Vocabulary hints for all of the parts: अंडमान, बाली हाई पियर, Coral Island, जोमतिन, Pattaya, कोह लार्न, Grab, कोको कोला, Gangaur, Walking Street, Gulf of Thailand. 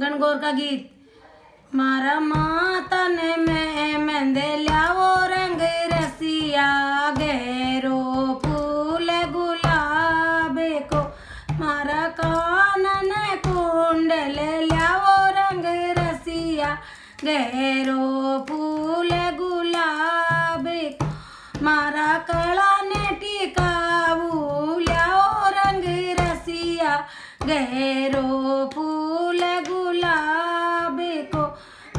गणगौर का गीत। मारा माता ने मैं मेहंदे लियावो रंग रसिया गहरो फूल गुलाबे को, मारा कानन कुंडल लियावो रंग रसिया गहरो फूल गुलाबे को, मारा कला ने टिकाऊ लियावो रंग रसिया गहरो फूल गुलाब को,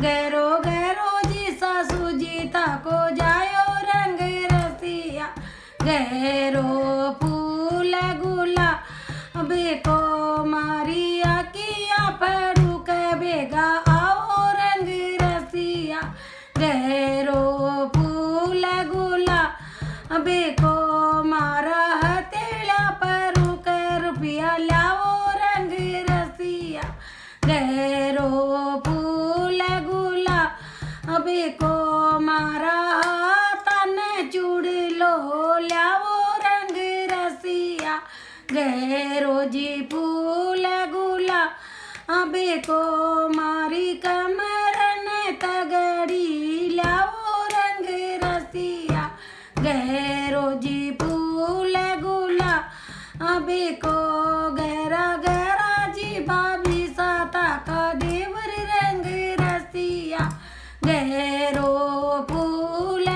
गहरो गहरो जीसा सुजीता को जायो रंग रसिया गहरो फूल गुलाब को, मारी आखिया पर रुक बेगा आओ रंग रसिया गहरो फूल गुलाब को, मारा हथेला पर रुक रुपया लाओ गहरो फूल गुलाब को, मारा तन चूड़लो लाओ रंग रसिया गहरो जी फूल गुलाब को, मारी कमर ने तगड़ी लाओ रंग रसिया गहरो जी फूल गुलाब को, गहरा गहरा जी भाभी देवर रंग रसिया गहरो फूल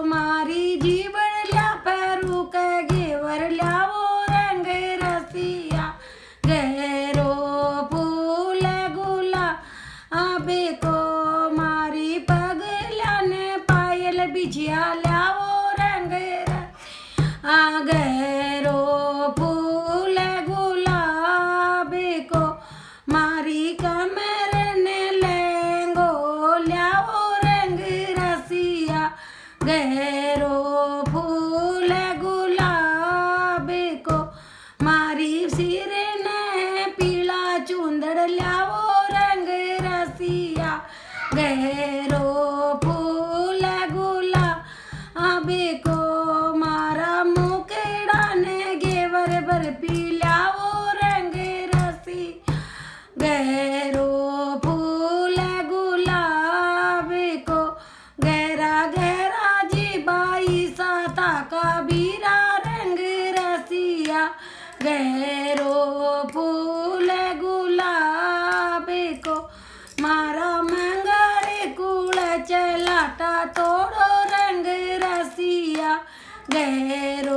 गुलाब को, मारी जीवन ला पैरू केवर लाओ रंग रसिया गहरो फूल गुलाब को, मारी पगला ने पायल बिछिया लाओ रंग रसिया गहरो फूल मारी कमर ने लेंगो लाओ रंग रसिया गहरो फूल गुलाब को, मारी सिर ने पीला चूंदड़ लाओ रंग रसिया गहरो फूल गुलाब को, मारा मुकड़ा ने गेवर भर पीला गहरो फूल गुलाब को, गहरा गहरा जी बाई साता का बीरा रंग रसिया गहरो फूल गुलाब को, मारा मंगरे कूड़ा चलाटा तोड़ो रंग रसिया गहरो